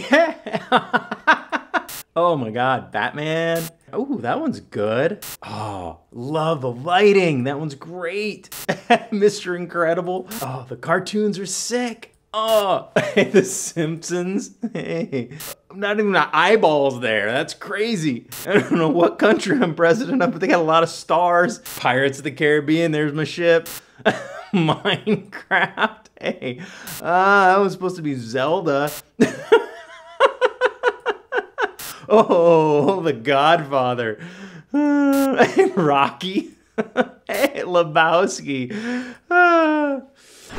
Yeah. Oh my God, Batman. Oh, that one's good. Oh, love the lighting. That one's great. Mr. Incredible. Oh, the cartoons are sick. Oh, The Simpsons. Hey, not even the eyeballs there. That's crazy. I don't know what country I'm president of, but they got a lot of stars. Pirates of the Caribbean, there's my ship. Minecraft. Hey, that was supposed to be Zelda. Oh, The Godfather. Rocky. Hey, Lebowski.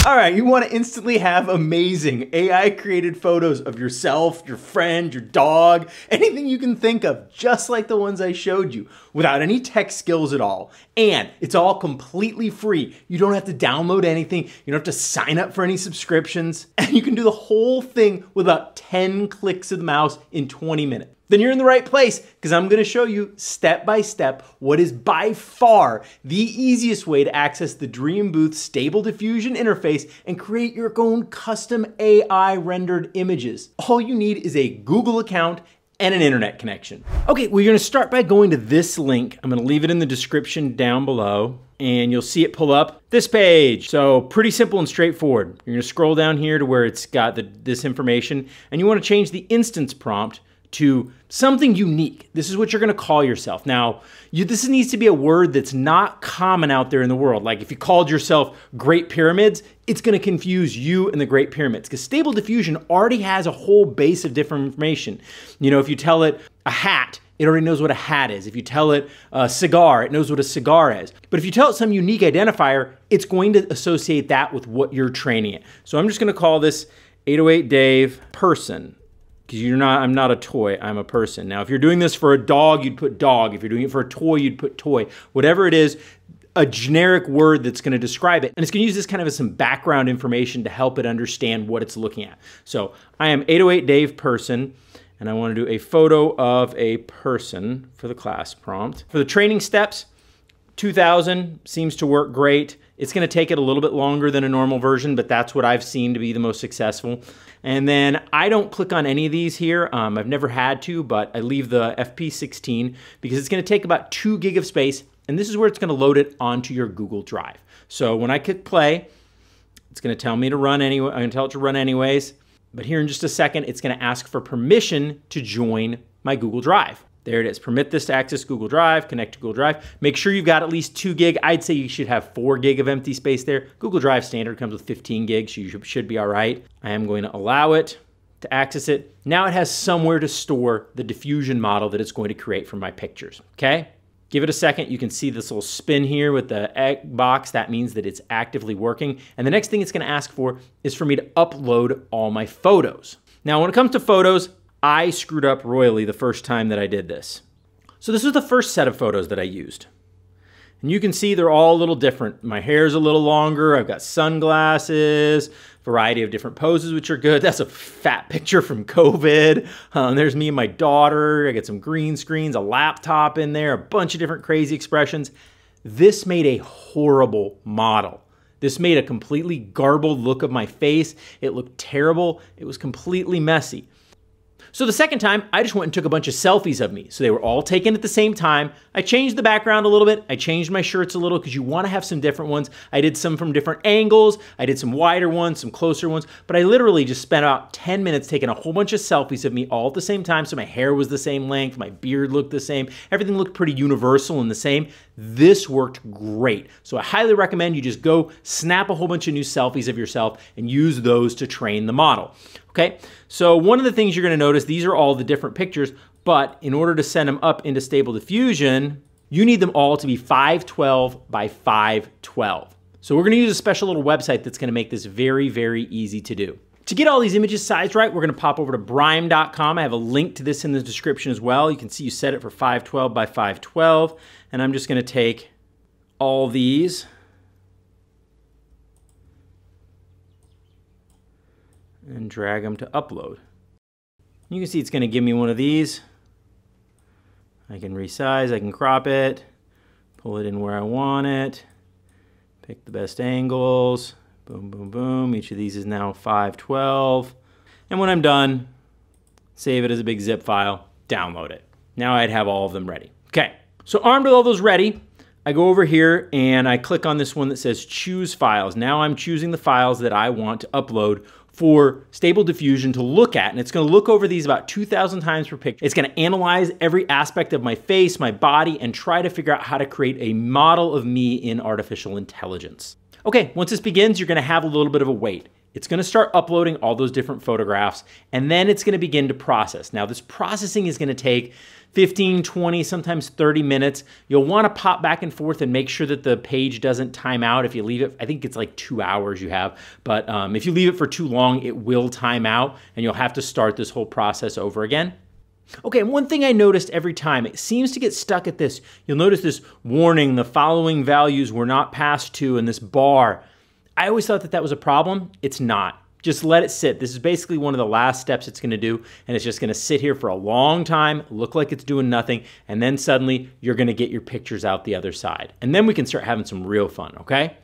All right, you want to instantly have amazing AI-created photos of yourself, your friend, your dog, anything you can think of, just like the ones I showed you, without any tech skills at all. And it's all completely free. You don't have to download anything. You don't have to sign up for any subscriptions. And you can do the whole thing with about 10 clicks of the mouse in 20 minutes. Then you're in the right place, because I'm going to show you step by step what is by far the easiest way to access the DreamBooth Stable Diffusion interface and create your own custom AI rendered images. All you need is a Google account and an internet connection. Okay, we're going to start by going to this link. I'm going to leave it in the description down below, and you'll see it pull up this page. So pretty simple and straightforward. You're going to scroll down here to where it's got this information, and you want to change the instance prompt to something unique. This is what you're gonna call yourself. Now, this needs to be a word that's not common out there in the world. Like if you called yourself Great Pyramids, it's gonna confuse you and the Great Pyramids, because Stable Diffusion already has a whole base of different information. You know, if you tell it a hat, it already knows what a hat is. If you tell it a cigar, it knows what a cigar is. But if you tell it some unique identifier, it's going to associate that with what you're training it. So I'm just gonna call this 808 Dave person. Because I'm not a toy, I'm a person. Now, if you're doing this for a dog, you'd put dog. If you're doing it for a toy, you'd put toy. Whatever it is, a generic word that's gonna describe it. And it's gonna use this kind of as some background information to help it understand what it's looking at. So I am 808 Dave person, and I wanna do a photo of a person for the class prompt. For the training steps, 2000 seems to work great. It's gonna take it a little bit longer than a normal version, but that's what I've seen to be the most successful. And then I don't click on any of these here. I've never had to, but I leave the FP16 because it's gonna take about 2 GB of space, and this is where it's gonna load it onto your Google Drive. So when I click play, it's gonna tell me to run anyway, I'm gonna tell it to run anyways, but here in just a second, it's gonna ask for permission to join my Google Drive. There it is. Permit this to access Google Drive, connect to Google Drive. Make sure you've got at least 2 GB. I'd say you should have 4 GB of empty space there. Google Drive standard comes with 15 GB, so you should be all right. I am going to allow it to access it. Now it has somewhere to store the diffusion model that it's going to create from my pictures, okay? Give it a second. You can see this little spin here with the egg box. That means that it's actively working. And the next thing it's going to ask for is for me to upload all my photos. Now, when it comes to photos, I screwed up royally the first time that I did this. So this was the first set of photos that I used. And you can see they're all a little different. My hair's a little longer. I've got sunglasses, variety of different poses, which are good. That's a fat picture from COVID. There's me and my daughter. I got some green screens, a laptop in there, a bunch of different crazy expressions. This made a horrible model. This made a completely garbled look of my face. It looked terrible. It was completely messy. So the second time, I just went and took a bunch of selfies of me. So they were all taken at the same time. I changed the background a little bit. I changed my shirts a little, because you want to have some different ones. I did some from different angles. I did some wider ones, some closer ones. But I literally just spent about 10 minutes taking a whole bunch of selfies of me all at the same time. So my hair was the same length. My beard looked the same. Everything looked pretty universal and the same. This worked great. So I highly recommend you just go snap a whole bunch of new selfies of yourself and use those to train the model. Okay, so one of the things you're gonna notice, these are all the different pictures, but in order to send them up into Stable Diffusion, you need them all to be 512 by 512. So we're gonna use a special little website that's gonna make this very, very easy to do. To get all these images sized right, we're gonna pop over to Birme.com. I have a link to this in the description as well. You can see you set it for 512 by 512, and I'm just gonna take all these. And drag them to upload. You can see it's going to give me one of these. I can resize, I can crop it, pull it in where I want it, pick the best angles, boom, boom, boom. Each of these is now 512. And when I'm done, save it as a big zip file, download it. Now I'd have all of them ready. Okay, so armed with all those ready, I go over here and I click on this one that says choose files. Now I'm choosing the files that I want to upload for Stable Diffusion to look at, and it's gonna look over these about 2,000 times per picture. It's gonna analyze every aspect of my face, my body, and try to figure out how to create a model of me in artificial intelligence. Okay, once this begins, you're gonna have a little bit of a wait. It's gonna start uploading all those different photographs, and then it's gonna begin to process. Now, this processing is gonna take 15, 20, sometimes 30 minutes. You'll wanna pop back and forth and make sure that the page doesn't time out. If you leave it, I think it's like 2 hours you have, but if you leave it for too long, it will time out and you'll have to start this whole process over again. Okay, and one thing I noticed every time, it seems to get stuck at this. You'll notice this warning, the following values were not passed to, and this bar. I always thought that that was a problem. It's not. Just let it sit. This is basically one of the last steps it's gonna do, and it's just gonna sit here for a long time, look like it's doing nothing, and then suddenly you're gonna get your pictures out the other side. And then we can start having some real fun, okay?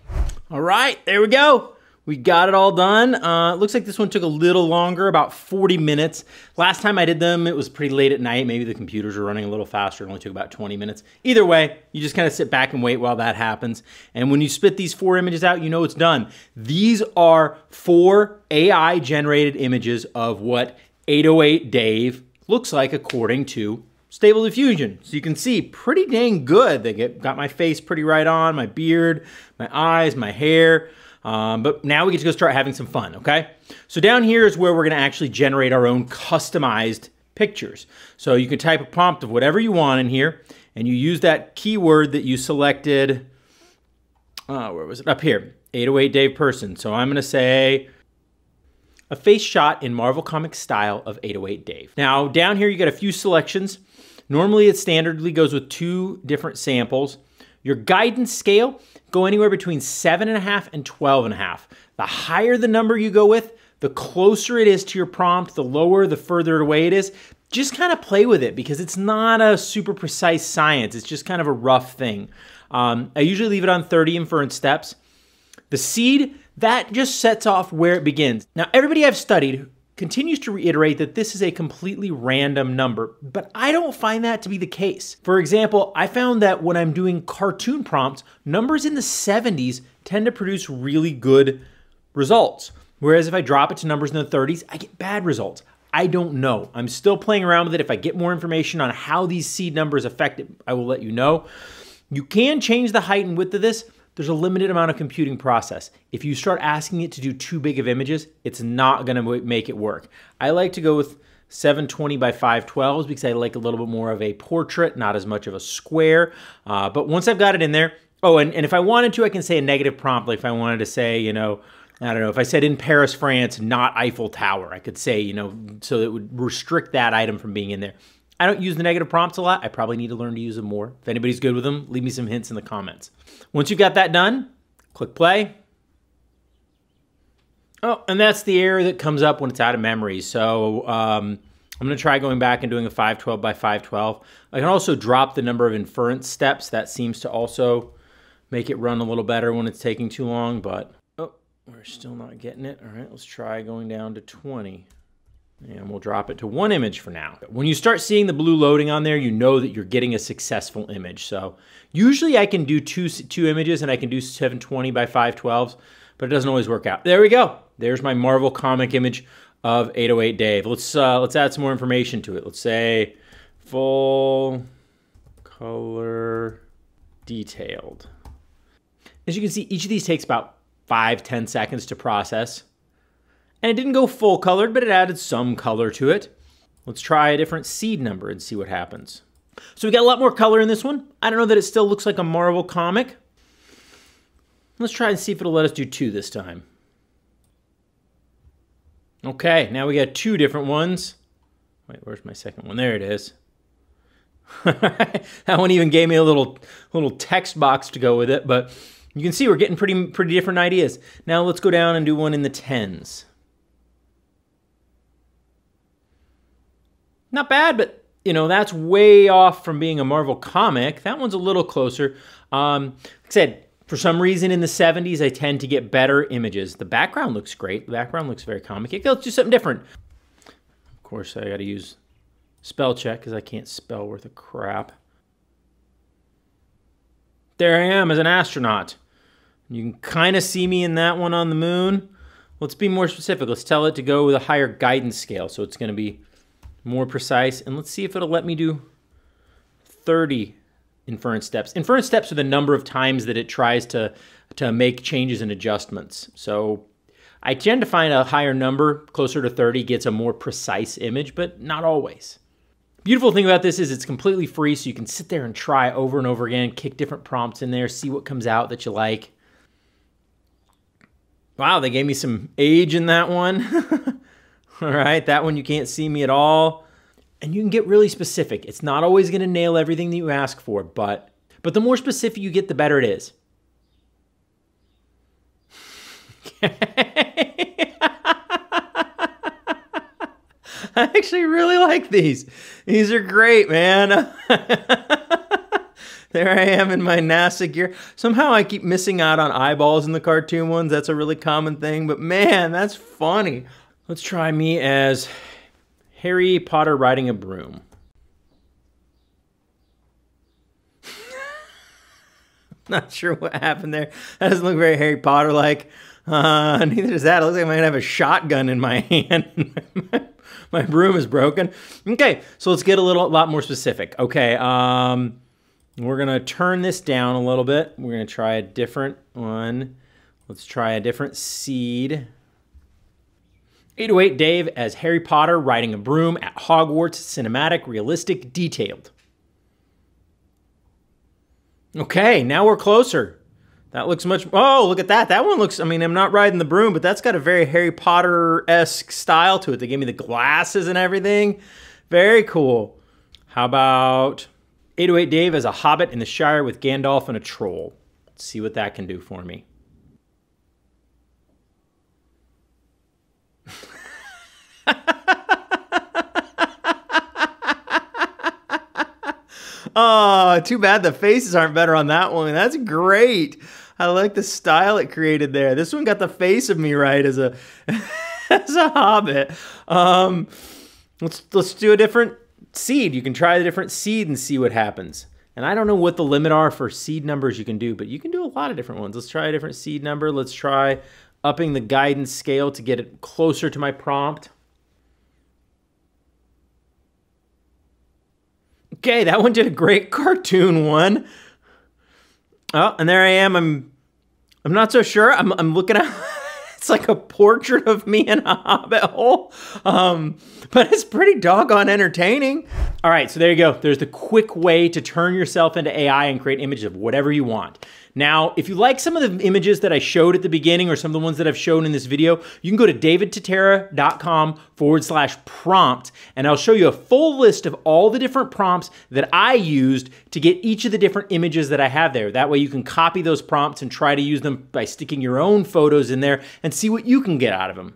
All right, there we go. We got it all done. It looks like this one took a little longer, about 40 minutes. Last time I did them, it was pretty late at night. Maybe the computers were running a little faster. It only took about 20 minutes. Either way, you just kind of sit back and wait while that happens. And when you spit these 4 images out, you know it's done. These are 4 AI-generated images of what 808 Dave looks like according to Stable Diffusion. So you can see pretty dang good. They got my face pretty right on, my beard, my eyes, my hair. But now we get to go start having some fun, okay? So down here is where we're gonna actually generate our own customized pictures. So you can type a prompt of whatever you want in here, and you use that keyword that you selected, where was it? Up here, 808 Dave person. So I'm gonna say, a face shot in Marvel Comics style of 808 Dave. Now down here you got a few selections. Normally it standardly goes with 2 different samples. Your guidance scale, go anywhere between 7.5 and 12.5. The higher the number you go with, the closer it is to your prompt, the lower, the further away it is. Just kind of play with it because it's not a super precise science. It's just kind of a rough thing. I usually leave it on 30 inference steps. The seed, that just sets off where it begins. Now, everybody I've studied continues to reiterate that this is a completely random number, but I don't find that to be the case. For example, I found that when I'm doing cartoon prompts, numbers in the 70s tend to produce really good results. Whereas if I drop it to numbers in the 30s, I get bad results. I don't know. I'm still playing around with it. If I get more information on how these seed numbers affect it, I will let you know. You can change the height and width of this. There's a limited amount of computing process. If you start asking it to do too big of images, it's not gonna make it work. I like to go with 720 by 512s because I like a little bit more of a portrait, not as much of a square. But once I've got it in there, oh, and if I wanted to, I can say a negative prompt. Like if I wanted to say, you know, I don't know, if I said in Paris, France, not Eiffel Tower, I could say, you know, so it would restrict that item from being in there. I don't use the negative prompts a lot. I probably need to learn to use them more. If anybody's good with them, leave me some hints in the comments. Once you've got that done, click play. Oh, and that's the error that comes up when it's out of memory. So I'm gonna try going back and doing a 512 by 512. I can also drop the number of inference steps. That seems to also make it run a little better when it's taking too long, but oh, we're still not getting it. All right, let's try going down to 20. And we'll drop it to 1 image for now. When you start seeing the blue loading on there, you know that you're getting a successful image. So usually I can do two images and I can do 720 by 512s, but it doesn't always work out. There we go. There's my Marvel comic image of 808 Dave. Let's add some more information to it. Let's say full color detailed. As you can see, each of these takes about 5-10 seconds to process. And it didn't go full colored, but it added some color to it. Let's try a different seed number and see what happens. So we got a lot more color in this one. I don't know that it still looks like a Marvel comic. Let's try and see if it'll let us do 2 this time. Okay, now we got 2 different ones. Wait, where's my second one? There it is. That one even gave me a little text box to go with it, but you can see we're getting pretty different ideas. Now let's go down and do one in the 10s. Not bad, but you know, that's way off from being a Marvel comic. That one's a little closer. Like I said, for some reason in the 70s, I tend to get better images. The background looks great. The background looks very comic. Let's do something different. Of course, I got to use spell check because I can't spell worth a crap. There I am as an astronaut. You can kind of see me in that one on the moon. Let's be more specific. Let's tell it to go with a higher guidance scale, so it's going to be more precise. And let's see if it'll let me do 30 inference steps. Inference steps are the number of times that it tries to make changes and adjustments. So I tend to find a higher number, closer to 30, gets a more precise image, but not always. Beautiful thing about this is it's completely free, so you can sit there and try over and over again, kick different prompts in there, see what comes out that you like. Wow, they gave me some age in that one. All right, that one you can't see me at all. And you can get really specific. It's not always going to nail everything that you ask for, but the more specific you get, the better it is. I actually really like these. These are great, man. There I am in my NASA gear. Somehow I keep missing out on eyeballs in the cartoon ones. That's a really common thing, but man, that's funny. Let's try me as Harry Potter riding a broom. Not sure what happened there. That doesn't look very Harry Potter-like. Neither does that. It looks like I might have a shotgun in my hand. My broom is broken. Okay, so let's get a lot more specific. Okay, we're gonna turn this down a little bit. We're gonna try a different one. Let's try a different seed. 808 Dave as Harry Potter riding a broom at Hogwarts, cinematic, realistic, detailed. Okay, now we're closer. That looks much, oh, look at that. That one looks, I mean, I'm not riding the broom, but that's got a very Harry Potter-esque style to it. They gave me the glasses and everything. Very cool. How about 808 Dave as a hobbit in the Shire with Gandalf and a troll? Let's see what that can do for me. Oh, too bad the faces aren't better on that one. That's great. I like the style it created there. This one got the face of me right as a hobbit. Let's do a different seed. You can try a different seed and see what happens. And I don't know what the limit are for seed numbers you can do, but you can do a lot of different ones. Let's try a different seed number. Let's try upping the guidance scale to get it closer to my prompt. Okay, that one did a great cartoon one. Oh, and there I am. I'm not so sure. I'm looking at it's like a portrait of me in a hobbit hole. But it's pretty doggone entertaining. All right, so there you go. There's the quick way to turn yourself into AI and create images of whatever you want. Now, if you like some of the images that I showed at the beginning or some of the ones that I've shown in this video, you can go to davidtatera.com/prompt, and I'll show you a full list of all the different prompts that I used to get each of the different images that I have there. That way you can copy those prompts and try to use them by sticking your own photos in there and see what you can get out of them.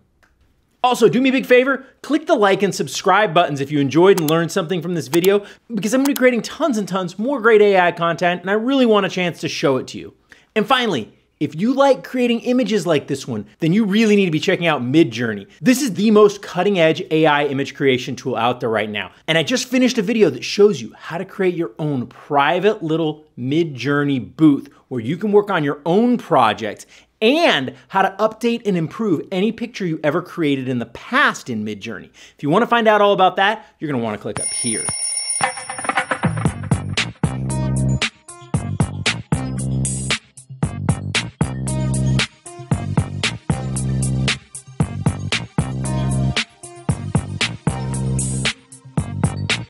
Also, do me a big favor, click the like and subscribe buttons if you enjoyed and learned something from this video, because I'm gonna be creating tons and tons more great AI content, and I really want a chance to show it to you. And finally, if you like creating images like this one, then you really need to be checking out Midjourney. This is the most cutting-edge AI image creation tool out there right now. And I just finished a video that shows you how to create your own private little Midjourney booth where you can work on your own projects and how to update and improve any picture you ever created in the past in Midjourney. If you want to find out all about that, you're going to want to click up here.